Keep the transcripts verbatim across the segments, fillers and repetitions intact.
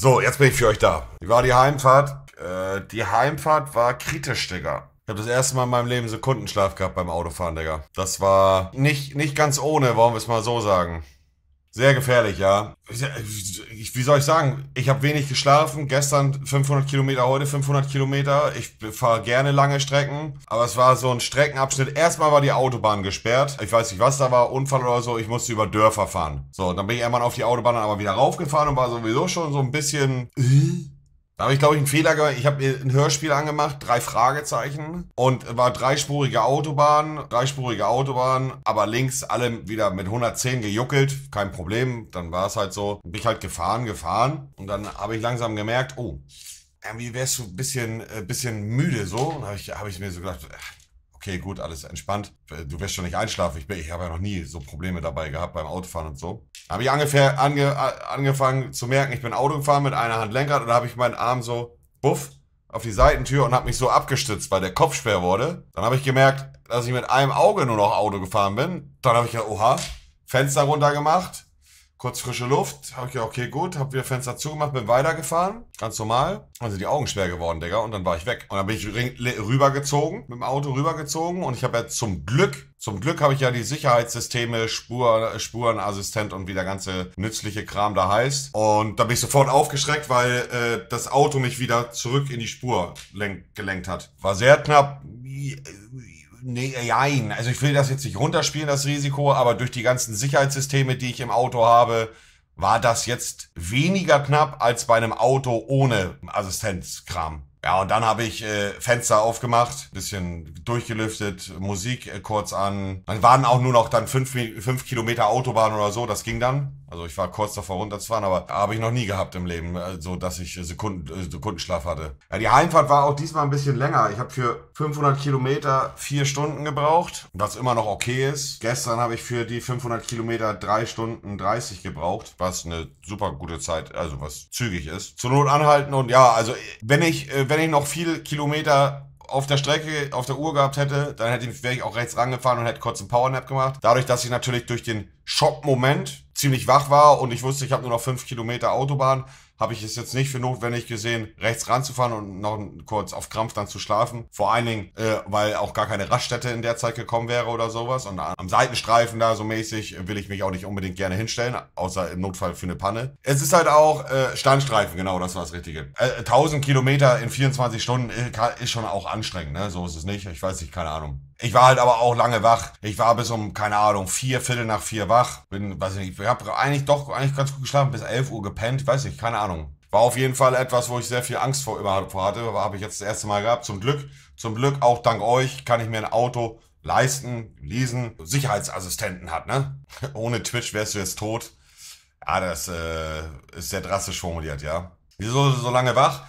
So, jetzt bin ich für euch da. Wie war die Heimfahrt? Äh, die Heimfahrt war kritisch, Digga. Ich habe das erste Mal in meinem Leben Sekundenschlaf gehabt beim Autofahren, Digga. Das war nicht, nicht ganz ohne, wollen wir es mal so sagen. Sehr gefährlich, ja. Ich, wie soll ich sagen? Ich habe wenig geschlafen. Gestern fünfhundert Kilometer, heute fünfhundert Kilometer. Ich fahre gerne lange Strecken. Aber es war so ein Streckenabschnitt. Erstmal war die Autobahn gesperrt. Ich weiß nicht, was da war. Unfall oder so. Ich musste über Dörfer fahren. So, und dann bin ich irgendwann auf die Autobahn dann aber wieder raufgefahren und war sowieso schon so ein bisschen... Da habe ich, glaube ich, einen Fehler gemacht. Ich habe mir ein Hörspiel angemacht, drei Fragezeichen. Und war dreispurige Autobahn, dreispurige Autobahn, aber links alle wieder mit hundertzehn gejuckelt. Kein Problem, dann war es halt so. Bin ich halt gefahren, gefahren. Und dann habe ich langsam gemerkt, oh, irgendwie wärst du ein bisschen, äh, bisschen müde so. Und habe ich, hab ich mir so gedacht, okay, gut, alles entspannt. Du wirst schon nicht einschlafen. Ich, ich habe ja noch nie so Probleme dabei gehabt beim Autofahren und so. Habe ich ange, ange, angefangen zu merken, ich bin Auto gefahren mit einer Hand Lenkrad und da habe ich meinen Arm so, buff, auf die Seitentür und habe mich so abgestützt, weil der Kopf schwer wurde. Dann habe ich gemerkt, dass ich mit einem Auge nur noch Auto gefahren bin. Dann habe ich gedacht, oha, Fenster runter gemacht, kurz frische Luft. Habe ich gedacht, okay, gut, habe wieder Fenster zugemacht, bin weitergefahren, ganz normal. Dann sind die Augen schwer geworden, Digga, und dann war ich weg. Und dann bin ich rübergezogen, mit dem Auto rübergezogen und ich habe ja zum Glück... Zum Glück habe ich ja die Sicherheitssysteme, Spur, Spurenassistent und wie der ganze nützliche Kram da heißt. Und da bin ich sofort aufgeschreckt, weil äh, das Auto mich wieder zurück in die Spur gelenkt hat. War sehr knapp. Nee, nein. Also ich will das jetzt nicht runterspielen, das Risiko, aber durch die ganzen Sicherheitssysteme, die ich im Auto habe, war das jetzt weniger knapp als bei einem Auto ohne Assistenzkram. Ja, und dann habe ich äh, Fenster aufgemacht, bisschen durchgelüftet, Musik äh, kurz an. Dann waren auch nur noch dann fünf, fünf Kilometer Autobahn oder so, das ging dann. Also ich war kurz davor runterzufahren, aber habe ich noch nie gehabt im Leben, so also, dass ich Sekunden, Sekundenschlaf hatte. Ja, die Heimfahrt war auch diesmal ein bisschen länger. Ich habe für fünfhundert Kilometer vier Stunden gebraucht, was immer noch okay ist. Gestern habe ich für die fünfhundert Kilometer drei Stunden dreißig gebraucht, was eine super gute Zeit, also was zügig ist. Zur Not anhalten und ja, also wenn ich, wenn ich noch viele Kilometer... auf der Strecke, auf der Uhr gehabt hätte, dann hätte ich, wäre ich auch rechts rangefahren und hätte kurz einen Powernap gemacht. Dadurch, dass ich natürlich durch den Schockmoment ziemlich wach war und ich wusste, ich habe nur noch fünf Kilometer Autobahn, habe ich es jetzt nicht für notwendig gesehen, rechts ranzufahren und noch kurz auf Krampf dann zu schlafen. Vor allen Dingen, äh, weil auch gar keine Raststätte in der Zeit gekommen wäre oder sowas. Und am Seitenstreifen da so mäßig will ich mich auch nicht unbedingt gerne hinstellen, außer im Notfall für eine Panne. Es ist halt auch äh, Standstreifen, genau, das war das Richtige. Äh, tausend Kilometer in vierundzwanzig Stunden ist schon auch anstrengend, ne? So ist es nicht. Ich weiß nicht, keine Ahnung. Ich war halt aber auch lange wach. Ich war bis um, keine Ahnung, vier, Viertel nach vier wach. Bin, weiß nicht, ich habe eigentlich doch eigentlich ganz gut geschlafen, bis elf Uhr gepennt, weiß nicht, keine Ahnung. War auf jeden Fall etwas, wo ich sehr viel Angst vor, immer, vor hatte, aber habe ich jetzt das erste Mal gehabt. Zum Glück, zum Glück auch dank euch kann ich mir ein Auto leisten, leasen, Sicherheitsassistenten hat, ne? Ohne Twitch wärst du jetzt tot. Ja, das äh, ist sehr drastisch formuliert, ja. Wieso so lange wach?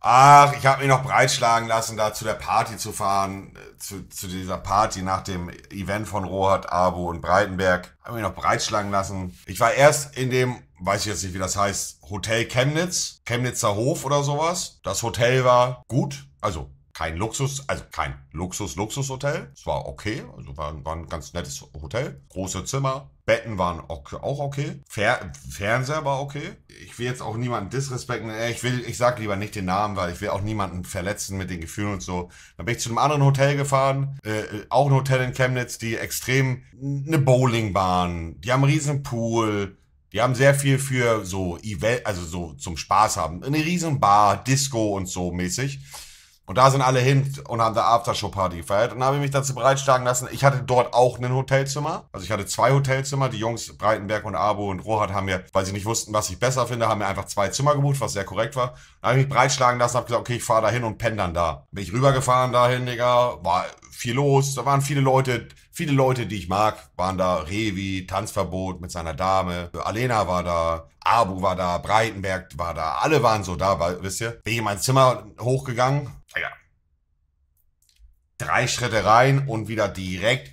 Ach, ich habe mich noch breitschlagen lassen, da zu der Party zu fahren, zu, zu dieser Party nach dem Event von Rohat, Abo und Breitenberg. Habe mich noch breitschlagen lassen. Ich war erst in dem, weiß ich jetzt nicht, wie das heißt, Hotel Chemnitz, Chemnitzer Hof oder sowas. Das Hotel war gut, also kein Luxus, also kein Luxus-Luxus-Hotel. Es war okay, also war, war ein ganz nettes Hotel, große Zimmer. Betten waren auch okay. Fer Fernseher war okay. Ich will jetzt auch niemanden disrespekten. Ich will, ich sag lieber nicht den Namen, weil ich will auch niemanden verletzen mit den Gefühlen und so. Dann bin ich zu einem anderen Hotel gefahren. Äh, auch ein Hotel in Chemnitz, die extrem eine Bowlingbahn. Die haben einen riesen Pool. Die haben sehr viel für so Event, also so zum Spaß haben. Eine riesen Bar, Disco und so mäßig. Und da sind alle hin und haben da Aftershow-Party gefeiert. Und da habe ich mich dazu bereitschlagen lassen. Ich hatte dort auch ein Hotelzimmer. Also ich hatte zwei Hotelzimmer. Die Jungs Breitenberg und Abo und Rohat haben mir, weil sie nicht wussten, was ich besser finde, haben mir einfach zwei Zimmer gebucht, was sehr korrekt war. Da habe ich mich bereitschlagen lassen, habe gesagt, okay, ich fahre da hin und penne dann da. Bin ich rübergefahren dahin, Digga. War viel los. Da waren viele Leute, viele Leute, die ich mag, waren da. Revi, Tanzverbot mit seiner Dame. Alena war da. Abu war da. Breitenberg war da. Alle waren so da, weil, wisst ihr. Bin ich in mein Zimmer hochgegangen. Ja. Drei Schritte rein und wieder direkt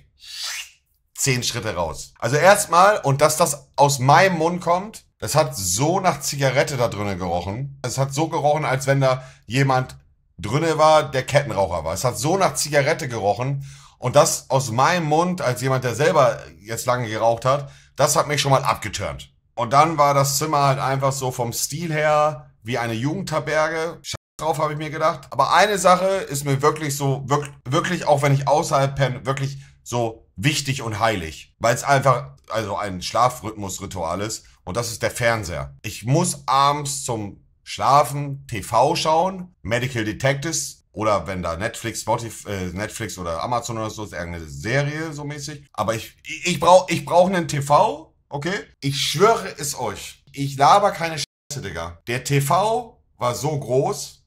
zehn Schritte raus. Also erstmal, und dass das aus meinem Mund kommt, das hat so nach Zigarette da drinnen gerochen. Es hat so gerochen, als wenn da jemand drinne war, der Kettenraucher war. Es hat so nach Zigarette gerochen. Und das aus meinem Mund, als jemand, der selber jetzt lange geraucht hat, das hat mich schon mal abgeturnt. Und dann war das Zimmer halt einfach so vom Stil her wie eine Jugendherberge. Scheiß drauf, habe ich mir gedacht. Aber eine Sache ist mir wirklich so, wirklich, wirklich auch wenn ich außerhalb penne, wirklich so wichtig und heilig. Weil es einfach, also ein Schlafrhythmusritual ist. Und das ist der Fernseher. Ich muss abends zum Schlafen T V schauen, Medical Detectives. Oder wenn da Netflix, Spotify, äh, Netflix oder Amazon oder so ist, irgendeine Serie so mäßig. Aber ich, ich brauche ich brauch einen T V, okay? Ich schwöre es euch. Ich laber keine Scheiße, Digga. Der T V war so groß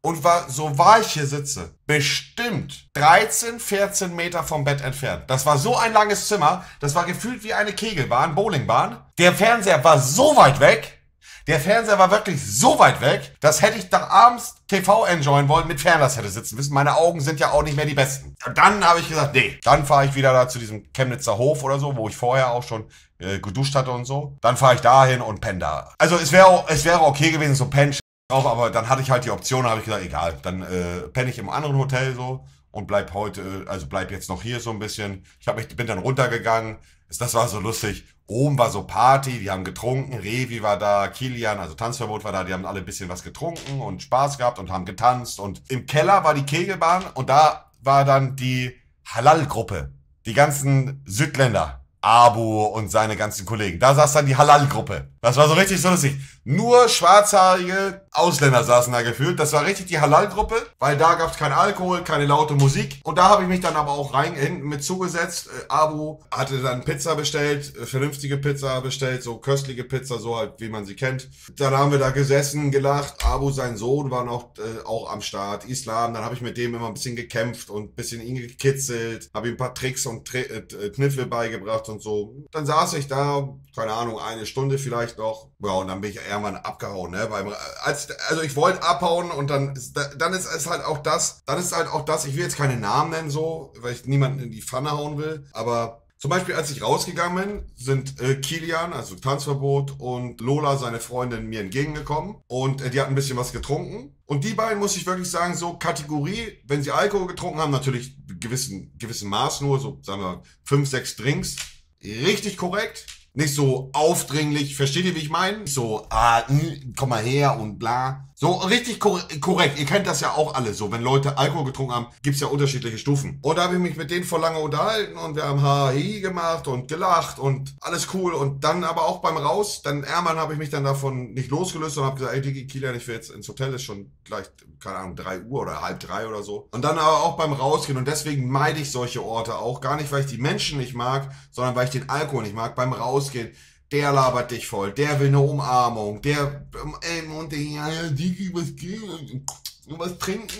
und war, so wahr ich hier sitze, bestimmt dreizehn, vierzehn Meter vom Bett entfernt. Das war so ein langes Zimmer, das war gefühlt wie eine Kegelbahn, Bowlingbahn. Der Fernseher war so weit weg. Der Fernseher war wirklich so weit weg, dass hätte ich da abends T V enjoyen wollen, mit Fernglas hätte sitzen müssen. Meine Augen sind ja auch nicht mehr die besten. Und dann habe ich gesagt, nee, dann fahre ich wieder da zu diesem Chemnitzer Hof oder so, wo ich vorher auch schon äh, geduscht hatte und so. Dann fahre ich dahin und penne da. Also es wäre es wäre okay gewesen, so penne drauf, aber dann hatte ich halt die Option, habe ich gesagt, egal, dann äh, penne ich im anderen Hotel so und bleib heute, also bleib jetzt noch hier so ein bisschen. Ich hab mich, bin dann runtergegangen. Das war so lustig. Oben war so Party, die haben getrunken, Revi war da, Kilian, also Tanzverbot war da, die haben alle ein bisschen was getrunken und Spaß gehabt und haben getanzt. Und im Keller war die Kegelbahn und da war dann die Halal-Gruppe. Die ganzen Südländer, Abu und seine ganzen Kollegen. Da saß dann die Halal-Gruppe. Das war so richtig so lustig. Nur schwarzhaarige Ausländer saßen da gefühlt. Das war richtig die Halal-Gruppe, weil da gab es keinen Alkohol, keine laute Musik. Und da habe ich mich dann aber auch rein hinten mit zugesetzt. Äh, Abu hatte dann Pizza bestellt, äh, vernünftige Pizza bestellt, so köstliche Pizza, so halt, wie man sie kennt. Dann haben wir da gesessen, gelacht. Abu, sein Sohn, war noch äh, auch am Start. Islam, dann habe ich mit dem immer ein bisschen gekämpft und ein bisschen ihn gekitzelt. Habe ihm ein paar Tricks und Tri äh, Kniffel beigebracht und so. Dann saß ich da, keine Ahnung, eine Stunde vielleicht noch. Ja, und dann bin ich irgendwann abgehauen, ne? Beim, als, also ich wollte abhauen und dann ist, dann ist es halt auch das, dann ist halt auch das, ich will jetzt keine Namen nennen so, weil ich niemanden in die Pfanne hauen will, aber zum Beispiel, als ich rausgegangen bin, sind äh, Kilian, also Tanzverbot, und Lola, seine Freundin, mir entgegengekommen. Und äh, die hatten ein bisschen was getrunken. Und die beiden, muss ich wirklich sagen, so Kategorie, wenn sie Alkohol getrunken haben, natürlich gewissen, gewissen Maß nur, so sagen wir fünf, sechs Drinks, richtig korrekt. Nicht so aufdringlich, versteht ihr, wie ich meine? Nicht so, ah, mh, komm mal her und bla. So richtig kor korrekt. Ihr kennt das ja auch alle so. Wenn Leute Alkohol getrunken haben, gibt's ja unterschiedliche Stufen. Und da habe ich mich mit denen vor lange unterhalten und wir haben H I gemacht und gelacht und alles cool. Und dann aber auch beim Raus, dann Ermann habe ich mich dann davon nicht losgelöst und habe gesagt, ey Digi, Kilian, ich will jetzt ins Hotel, ist schon gleich, keine Ahnung, drei Uhr oder halb drei oder so. Und dann aber auch beim Rausgehen und deswegen meide ich solche Orte auch. Gar nicht, weil ich die Menschen nicht mag, sondern weil ich den Alkohol nicht mag. Beim Raus geht, der labert dich voll, der will eine Umarmung, der ähm, und der, ja, Digi, was geht, was trinken.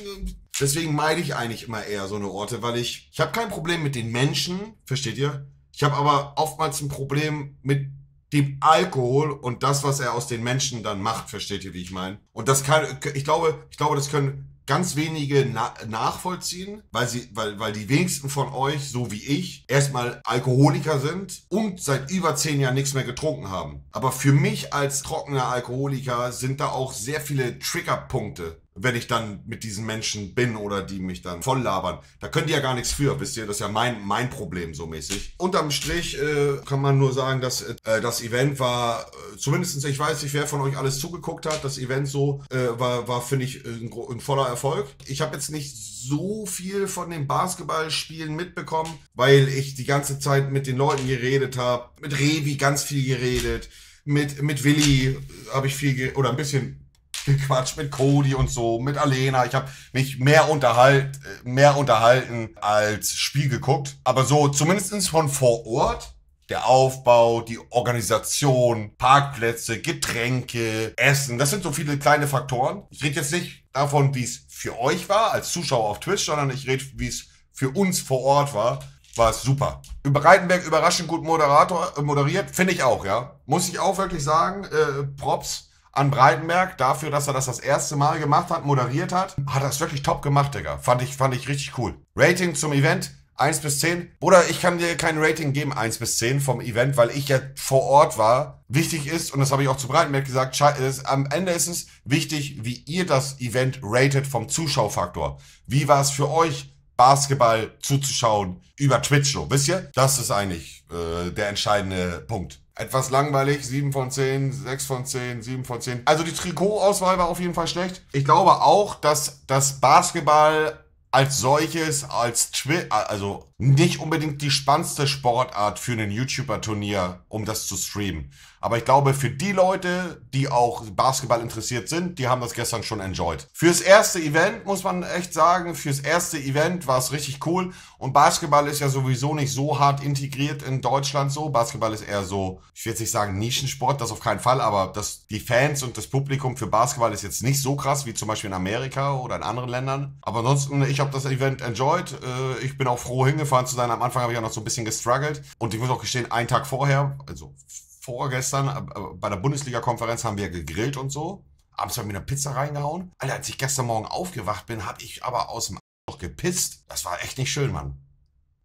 Deswegen meide ich eigentlich immer eher so eine Orte, weil ich, ich habe kein Problem mit den Menschen, versteht ihr? Ich habe aber oftmals ein Problem mit dem Alkohol und das, was er aus den Menschen dann macht, versteht ihr, wie ich meine? Und das kann, ich glaube, ich glaube, das können ganz wenige na nachvollziehen, weil sie, weil, weil die wenigsten von euch, so wie ich, erstmal Alkoholiker sind und seit über zehn Jahren nichts mehr getrunken haben. Aber für mich als trockener Alkoholiker sind da auch sehr viele Triggerpunkte, wenn ich dann mit diesen Menschen bin oder die mich dann voll labern. Da könnt ihr ja gar nichts für, wisst ihr, das ist ja mein, mein Problem so mäßig. Unterm Strich äh, kann man nur sagen, dass äh, das Event war, äh, zumindest ich weiß nicht, wer von euch alles zugeguckt hat, das Event so äh, war, war finde ich, ein, ein voller Erfolg. Ich habe jetzt nicht so viel von den Basketballspielen mitbekommen, weil ich die ganze Zeit mit den Leuten geredet habe, mit Revi ganz viel geredet, mit, mit Willi habe ich viel, oder ein bisschen gequatscht mit Cody und so, mit Alena. Ich habe mich mehr, unterhalt, mehr unterhalten als Spiel geguckt. Aber so zumindest von vor Ort, der Aufbau, die Organisation, Parkplätze, Getränke, Essen. Das sind so viele kleine Faktoren. Ich rede jetzt nicht davon, wie es für euch war, als Zuschauer auf Twitch, sondern ich rede, wie es für uns vor Ort war. War es super. Breitenberg überraschend gut Moderator, äh, moderiert, finde ich auch, ja. Muss ich auch wirklich sagen, äh, Props an Breitenberg dafür, dass er das das erste Mal gemacht hat, moderiert hat. Hat das wirklich top gemacht, Digga. Fand ich, fand ich richtig cool. Rating zum Event eins bis zehn. Oder ich kann dir kein Rating geben, eins bis zehn vom Event, weil ich ja vor Ort war. Wichtig ist, und das habe ich auch zu Breitenberg gesagt, am Ende ist es wichtig, wie ihr das Event ratet vom Zuschauerfaktor. Wie war es für euch, Basketball zuzuschauen über Twitch so, wisst ihr? Das ist eigentlich äh, der entscheidende Punkt. Etwas langweilig, sieben von zehn, sechs von zehn, sieben von zehn. Also die Trikotauswahl war auf jeden Fall schlecht. Ich glaube auch, dass das Basketball als solches, als Twi- also nicht unbedingt die spannendste Sportart für einen YouTuber-Turnier, um das zu streamen. Aber ich glaube, für die Leute, die auch Basketball interessiert sind, die haben das gestern schon enjoyed. Fürs erste Event, muss man echt sagen, fürs erste Event war es richtig cool. Und Basketball ist ja sowieso nicht so hart integriert in Deutschland so. Basketball ist eher so, ich will jetzt nicht sagen Nischensport, das auf keinen Fall, aber das, die Fans und das Publikum für Basketball ist jetzt nicht so krass, wie zum Beispiel in Amerika oder in anderen Ländern. Aber ansonsten, ich Ich habe das Event enjoyed. Ich bin auch froh, hingefahren zu sein. Am Anfang habe ich ja noch so ein bisschen gestruggelt. Und ich muss auch gestehen, einen Tag vorher, also vorgestern, bei der Bundesliga-Konferenz haben wir gegrillt und so. Abends haben wir eine Pizza reingehauen. Alter, als ich gestern Morgen aufgewacht bin, habe ich aber aus dem A** gepisst. Das war echt nicht schön, Mann.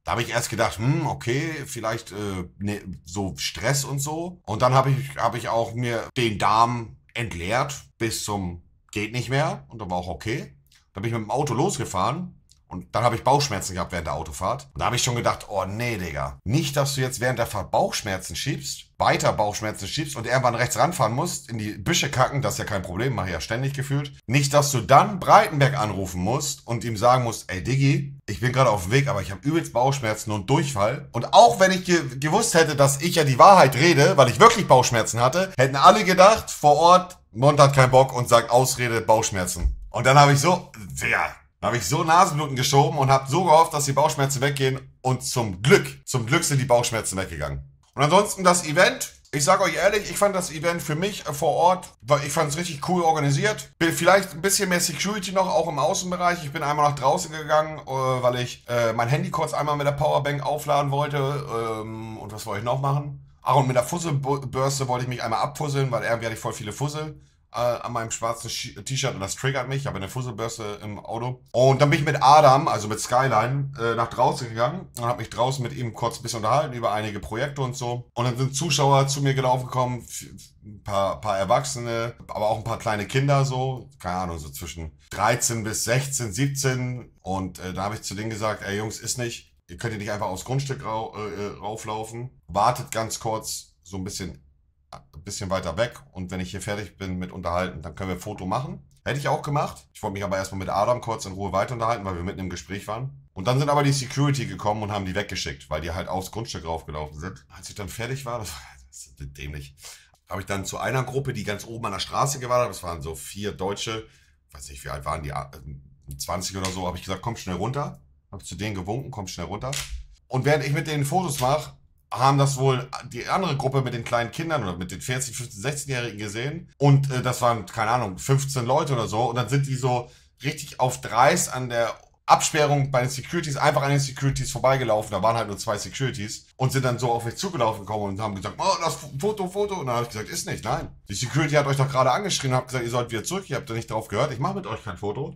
Da habe ich erst gedacht, hm, okay, vielleicht äh, ne, so Stress und so. Und dann habe ich, hab ich auch mir den Darm entleert bis zum geht nicht mehr. Und dann war auch okay. Da bin ich mit dem Auto losgefahren und dann habe ich Bauchschmerzen gehabt während der Autofahrt. Und da habe ich schon gedacht, oh nee, Digga. Nicht, dass du jetzt während der Fahrt Bauchschmerzen schiebst, weiter Bauchschmerzen schiebst und irgendwann rechts ranfahren musst, in die Büsche kacken, das ist ja kein Problem, mache ich ja ständig gefühlt. Nicht, dass du dann Breitenberg anrufen musst und ihm sagen musst, ey Diggi, ich bin gerade auf dem Weg, aber ich habe übelst Bauchschmerzen und Durchfall. Und auch wenn ich ge- gewusst hätte, dass ich ja die Wahrheit rede, weil ich wirklich Bauchschmerzen hatte, hätten alle gedacht, vor Ort, Mont hat keinen Bock und sagt Ausrede, Bauchschmerzen. Und dann habe ich so, ja, habe ich so Nasenbluten geschoben und habe so gehofft, dass die Bauchschmerzen weggehen. Und zum Glück, zum Glück sind die Bauchschmerzen weggegangen. Und ansonsten das Event, ich sage euch ehrlich, ich fand das Event für mich vor Ort, weil ich fand es richtig cool organisiert. Vielleicht ein bisschen mehr Security noch, auch im Außenbereich. Ich bin einmal nach draußen gegangen, weil ich mein Handy kurz einmal mit der Powerbank aufladen wollte. Und was wollte ich noch machen? Ach, und mit der Fusselbürste wollte ich mich einmal abfusseln, weil irgendwie hatte ich voll viele Fussel an meinem schwarzen T-Shirt und das triggert mich. Ich habe eine Fusselbürste im Auto. Und dann bin ich mit Adam, also mit Skyline, nach draußen gegangen und habe mich draußen mit ihm kurz ein bisschen unterhalten über einige Projekte und so. Und dann sind Zuschauer zu mir gelaufen gekommen, ein paar, paar Erwachsene, aber auch ein paar kleine Kinder so, keine Ahnung, so zwischen dreizehn bis sechzehn, siebzehn. Und äh, da habe ich zu denen gesagt, ey Jungs, ist nicht, ihr könnt ihr nicht einfach aufs Grundstück ra äh, rauflaufen. Wartet ganz kurz, so ein bisschen ein bisschen weiter weg und wenn ich hier fertig bin mit unterhalten, dann können wir ein Foto machen. Hätte ich auch gemacht. Ich wollte mich aber erstmal mit Adam kurz in Ruhe weiter unterhalten, weil wir mitten im Gespräch waren. Und dann sind aber die Security gekommen und haben die weggeschickt, weil die halt aufs Grundstück raufgelaufen sind. Als ich dann fertig war, das war, das war dämlich, habe ich dann zu einer Gruppe, die ganz oben an der Straße gewartet hat, das waren so vier Deutsche, weiß nicht wie alt waren die, zwanzig oder so, habe ich gesagt, komm schnell runter. Habe zu denen gewunken, komm schnell runter. Und während ich mit denen Fotos mache, haben das wohl die andere Gruppe mit den kleinen Kindern oder mit den vierzehn, fünfzehn, sechzehnjährigen gesehen. Und äh, das waren, keine Ahnung, fünfzehn Leute oder so. Und dann sind die so richtig auf dreist an der Absperrung bei den Securities, einfach an den Securities vorbeigelaufen. Da waren halt nur zwei Securities. Und sind dann so auf mich zugelaufen gekommen und haben gesagt, oh, das Foto, Foto. Und dann habe ich gesagt, ist nicht, nein. Die Security hat euch doch gerade angeschrien und hat gesagt, ihr sollt wieder zurück. Ihr habt da nicht drauf gehört, ich mache mit euch kein Foto.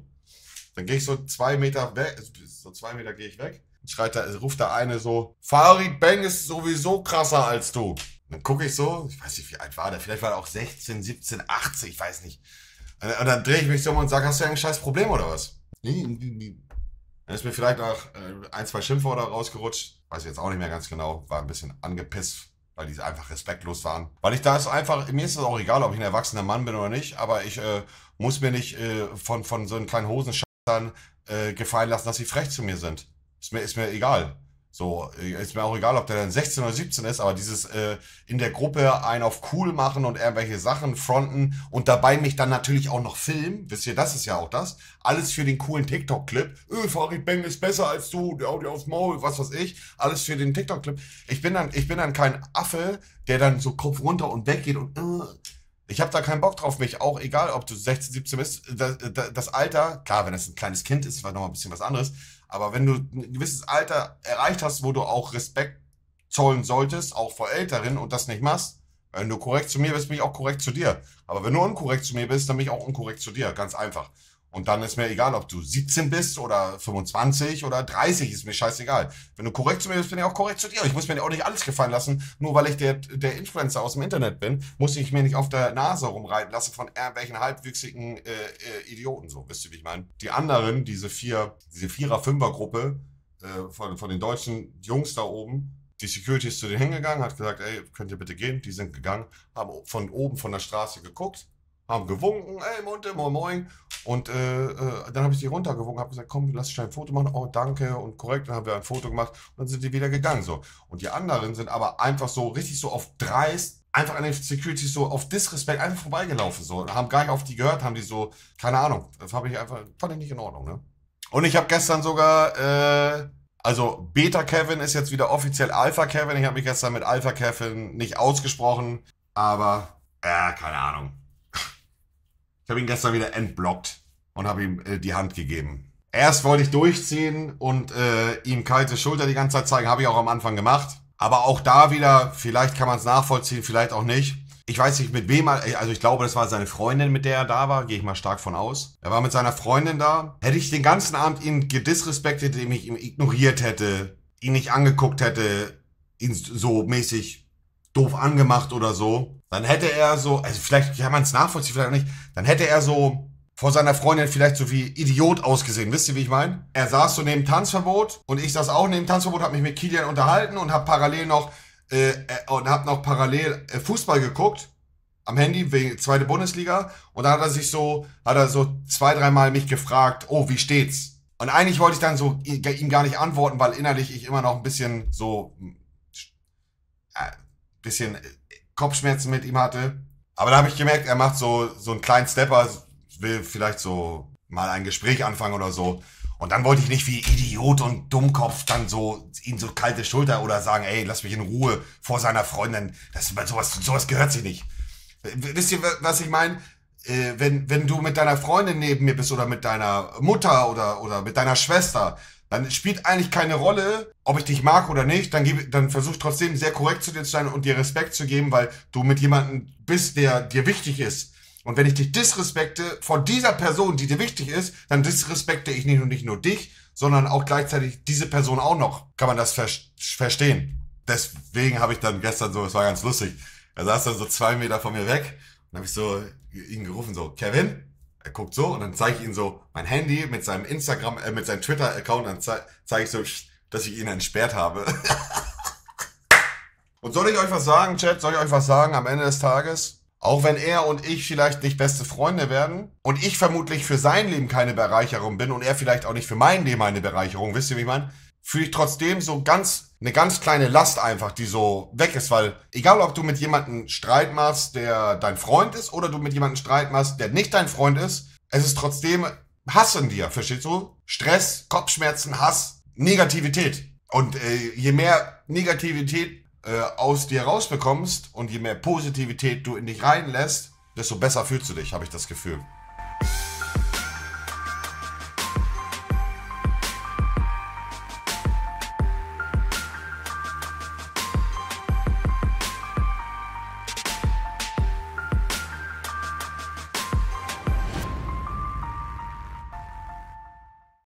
Dann gehe ich so zwei Meter weg, so zwei Meter gehe ich weg. Schreit da, ruft da eine so, Farid Bang ist sowieso krasser als du. Dann gucke ich so, ich weiß nicht, wie alt war der, vielleicht war er auch sechzehn, siebzehn, achtzehn, ich weiß nicht. Und dann drehe ich mich so um und sage, hast du ja ein scheiß Problem oder was? Dann ist mir vielleicht nach ein, zwei Schimpfwörter rausgerutscht, weiß ich jetzt auch nicht mehr ganz genau, war ein bisschen angepisst, weil die einfach respektlos waren. Weil ich da ist einfach, mir ist es auch egal, ob ich ein erwachsener Mann bin oder nicht, aber ich äh, muss mir nicht äh, von, von so einem kleinen Hosenscheißern äh, gefallen lassen, dass sie frech zu mir sind. Ist mir, ist mir egal. So, ist mir auch egal, ob der dann sechzehn oder siebzehn ist, aber dieses äh, in der Gruppe einen auf cool machen und irgendwelche Sachen fronten und dabei mich dann natürlich auch noch filmen, wisst ihr, das ist ja auch das, alles für den coolen TikTok-Clip, öh, Farid Bang ist besser als du, der haut dir aufs Maul, was weiß ich, alles für den TikTok-Clip. Ich bin dann, ich bin dann kein Affe, der dann so Kopf runter und weggeht und öh. Ich habe da keinen Bock drauf, mich auch egal, ob du sechzehn, siebzehn bist, das, das Alter, klar, wenn das ein kleines Kind ist, war nochmal ein bisschen was anderes, aber wenn du ein gewisses Alter erreicht hast, wo du auch Respekt zollen solltest, auch vor Älteren und das nicht machst, wenn du korrekt zu mir bist, bin ich auch korrekt zu dir. Aber wenn du unkorrekt zu mir bist, dann bin ich auch unkorrekt zu dir, ganz einfach. Und dann ist mir egal, ob du siebzehn bist oder fünfundzwanzig oder dreißig, ist mir scheißegal. Wenn du korrekt zu mir bist, bin ich auch korrekt zu dir. Ich muss mir auch nicht alles gefallen lassen, nur weil ich der, der Influencer aus dem Internet bin, muss ich mir nicht auf der Nase rumreiten lassen von irgendwelchen halbwüchsigen äh, äh, Idioten. So, wisst ihr, wie ich meine? Die anderen, diese vier, diese Vierer-Fünfer-Gruppe äh, von, von den deutschen Jungs da oben, Die Security ist zu denen hingegangen, hat gesagt, ey, könnt ihr bitte gehen? Die sind gegangen, haben von oben von der Straße geguckt, haben gewunken, ey, Monte, moin, moin. Und äh, äh, dann habe ich die runtergewunken, habe gesagt, komm, lass dich ein Foto machen. Oh, danke und korrekt. Dann haben wir ein Foto gemacht und dann sind die wieder gegangen. So. Und die anderen sind aber einfach so richtig so auf dreist, einfach an den Security so auf Disrespect einfach vorbeigelaufen. So. Haben gar nicht auf die gehört, haben die so, keine Ahnung. Das habe ich einfach, fand ich nicht in Ordnung. Ne? Und ich habe gestern sogar... Äh, Also Beta-Kevin ist jetzt wieder offiziell Alpha-Kevin. Ich habe mich gestern mit Alpha-Kevin nicht ausgesprochen, aber, äh, keine Ahnung. Ich habe ihn gestern wieder entblockt und habe ihm äh, die Hand gegeben. Erst wollte ich durchziehen und äh, ihm kalte Schulter die ganze Zeit zeigen, habe ich auch am Anfang gemacht. Aber auch da wieder, vielleicht kann man es nachvollziehen, vielleicht auch nicht. Ich weiß nicht, mit wem, also ich glaube, das war seine Freundin, mit der er da war, gehe ich mal stark von aus. Er war mit seiner Freundin da. Hätte ich den ganzen Abend ihn gedisrespektet, indem ich ihn ignoriert hätte, ihn nicht angeguckt hätte, ihn so mäßig doof angemacht oder so, dann hätte er so, also vielleicht kann man es nachvollziehen, vielleicht auch nicht, dann hätte er so vor seiner Freundin vielleicht so wie Idiot ausgesehen. Wisst ihr, wie ich meine? Er saß so neben Tanzverbot und ich saß auch neben Tanzverbot, habe mich mit Kilian unterhalten und habe parallel noch Äh, und hab noch parallel äh, Fußball geguckt am Handy wegen zweite Bundesliga und da hat er sich so hat er so zwei dreimal mich gefragt, oh, wie steht's? Und eigentlich wollte ich dann so ihm gar nicht antworten, weil innerlich ich immer noch ein bisschen so äh, bisschen Kopfschmerzen mit ihm hatte, aber da habe ich gemerkt, er macht so so einen kleinen Stepper, will vielleicht so mal ein Gespräch anfangen oder so. Und dann wollte ich nicht wie Idiot und Dummkopf dann so, ihm so kalte Schulter oder sagen, ey, lass mich in Ruhe vor seiner Freundin. Das, sowas, sowas gehört sich nicht. Wisst ihr, was ich meine? Äh, wenn, wenn du mit deiner Freundin neben mir bist oder mit deiner Mutter oder, oder mit deiner Schwester, dann spielt eigentlich keine Rolle, ob ich dich mag oder nicht. Dann, gebe, dann versuch trotzdem sehr korrekt zu dir zu sein und dir Respekt zu geben, weil du mit jemandem bist, der dir wichtig ist. Und wenn ich dich disrespekte von dieser Person, die dir wichtig ist, dann disrespekte ich nicht nur, nicht nur dich, sondern auch gleichzeitig diese Person auch noch. Kann man das ver verstehen? Deswegen habe ich dann gestern so, es war ganz lustig, er saß dann so zwei Meter von mir weg und habe ich so ihn gerufen, so, Kevin, er guckt so und dann zeige ich ihm so mein Handy mit seinem Instagram, äh, mit seinem Twitter-Account, dann ze zeige ich so, dass ich ihn entsperrt habe. Und soll ich euch was sagen, Chat, soll ich euch was sagen am Ende des Tages? Auch wenn er und ich vielleicht nicht beste Freunde werden und ich vermutlich für sein Leben keine Bereicherung bin und er vielleicht auch nicht für mein Leben eine Bereicherung, wisst ihr, wie ich meine? Fühle ich trotzdem so ganz, eine ganz kleine Last einfach, die so weg ist, weil egal, ob du mit jemandem Streit machst, der dein Freund ist oder du mit jemandem Streit machst, der nicht dein Freund ist, es ist trotzdem Hass in dir, verstehst du? Stress, Kopfschmerzen, Hass, Negativität. Und äh, je mehr Negativität aus dir rausbekommst und je mehr Positivität du in dich reinlässt, desto besser fühlst du dich, habe ich das Gefühl.